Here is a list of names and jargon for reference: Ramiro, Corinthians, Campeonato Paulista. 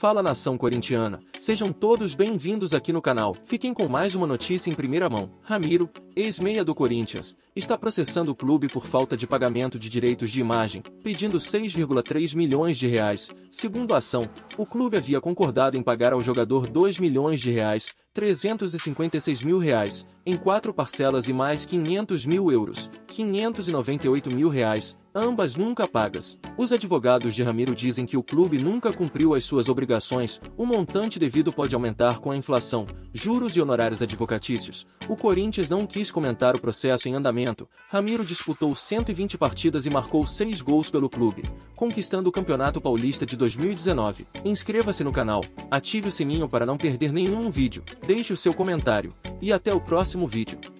Fala nação corintiana, sejam todos bem-vindos aqui no canal, fiquem com mais uma notícia em primeira mão. Ramiro, ex-meia do Corinthians, está processando o clube por falta de pagamento de direitos de imagem, pedindo 6,3 milhões de reais. Segundo a ação, o clube havia concordado em pagar ao jogador 2 milhões de reais, 356 mil reais, em 4 parcelas e mais 500 mil euros, 598 mil reais, ambas nunca pagas. Os advogados de Ramiro dizem que o clube nunca cumpriu as suas obrigações, o montante devido pode aumentar com a inflação, juros e honorários advocatícios. O Corinthians não quis comentar o processo em andamento. Ramiro disputou 120 partidas e marcou 6 gols pelo clube, conquistando o Campeonato Paulista de 2019. Inscreva-se no canal, ative o sininho para não perder nenhum vídeo, deixe o seu comentário e até o próximo vídeo.